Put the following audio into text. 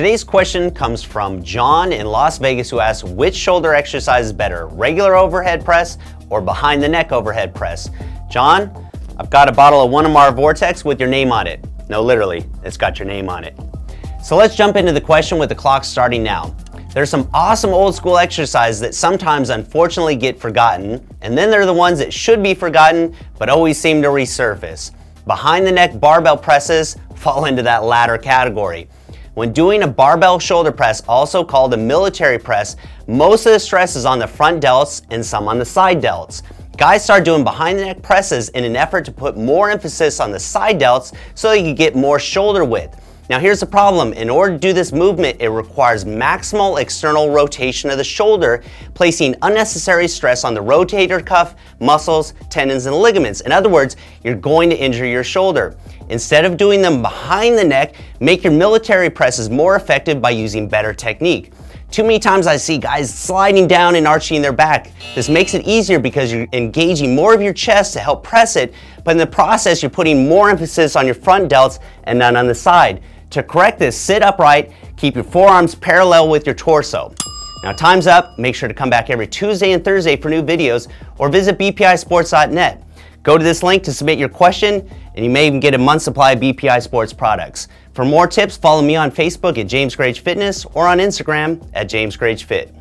Today's question comes from John in Las Vegas, who asks, which shoulder exercise is better, regular overhead press or behind the neck overhead press? John, I've got a bottle of Wunamar Vortex with your name on it. No, literally, it's got your name on it. So let's jump into the question with the clock starting now. There's some awesome old school exercises that sometimes unfortunately get forgotten, and then there are the ones that should be forgotten but always seem to resurface. Behind the neck barbell presses fall into that latter category. When doing a barbell shoulder press, also called a military press, most of the stress is on the front delts and some on the side delts. Guys start doing behind the neck presses in an effort to put more emphasis on the side delts so they can get more shoulder width. Now here's the problem. In order to do this movement, it requires maximal external rotation of the shoulder, placing unnecessary stress on the rotator cuff, muscles, tendons, and ligaments. In other words, you're going to injure your shoulder. Instead of doing them behind the neck, make your military presses more effective by using better technique. Too many times I see guys sliding down and arching their back. This makes it easier because you're engaging more of your chest to help press it, but in the process you're putting more emphasis on your front delts and none on the side. To correct this, sit upright, keep your forearms parallel with your torso. Now time's up. Make sure to come back every Tuesday and Thursday for new videos, or visit bpisports.net. Go to this link to submit your question, and you may even get a month's supply of BPI Sports products. For more tips, follow me on Facebook at James Grage Fitness or on Instagram at James Grage Fit.